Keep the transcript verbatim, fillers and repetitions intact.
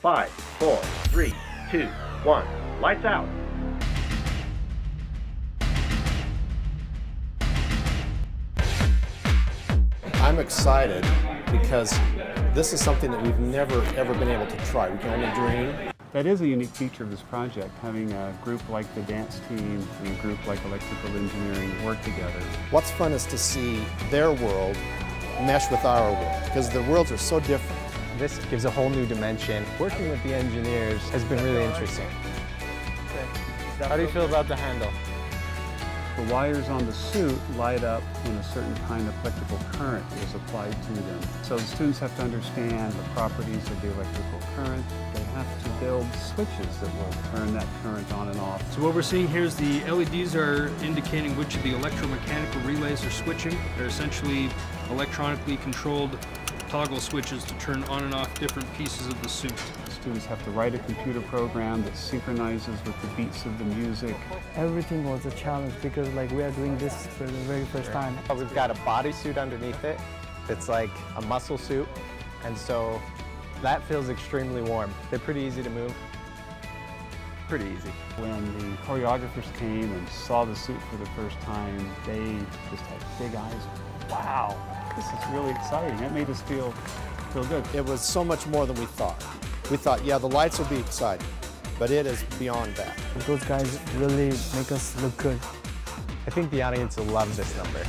Five, four, three, two, one. Lights out. I'm excited because this is something that we've never, ever been able to try. We can only dream. That is a unique feature of this project, having a group like the dance team and a group like electrical engineering work together. What's fun is to see their world mesh with our world, because the worlds are so different. This gives a whole new dimension. Working with the engineers has been really interesting. How do you feel about the handle? The wires on the suit light up when a certain kind of electrical current is applied to them. So the students have to understand the properties of the electrical current. They have to build switches that will turn that current on and off. So what we're seeing here is the L E Ds are indicating which of the electromechanical relays are switching. They're essentially electronically controlled toggle switches to turn on and off different pieces of the suit. Students have to write a computer program that synchronizes with the beats of the music. Everything was a challenge because like we are doing this for the very first time. We've got a bodysuit underneath it that's like a muscle suit, and so that feels extremely warm. They're pretty easy to move. Pretty easy. When the choreographers came and saw the suit for the first time, they just had big eyes. Wow, this is really exciting. That made us feel, feel good. It was so much more than we thought. We thought, yeah, the lights will be exciting, but it is beyond that. Those guys really make us look good. I think the audience will love this number.